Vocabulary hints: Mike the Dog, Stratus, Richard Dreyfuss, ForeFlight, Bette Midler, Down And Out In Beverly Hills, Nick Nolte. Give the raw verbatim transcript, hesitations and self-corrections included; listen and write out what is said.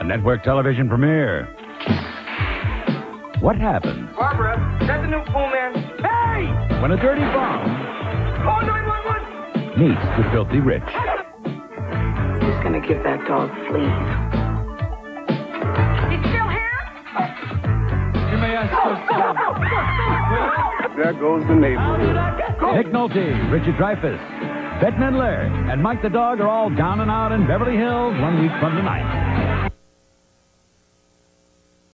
a network television premiere. What happened? Barbara, that's a new pool man. Hey! When a dirty bomb... Call nine one one! ...meets the filthy rich. Who's gonna give that dog fleas? He's still here? You may ask questions. There goes the neighborhood. Nick Nolte, Richard Dreyfuss, Bette Midler, and Mike the Dog are all down and out in Beverly Hills one week from tonight.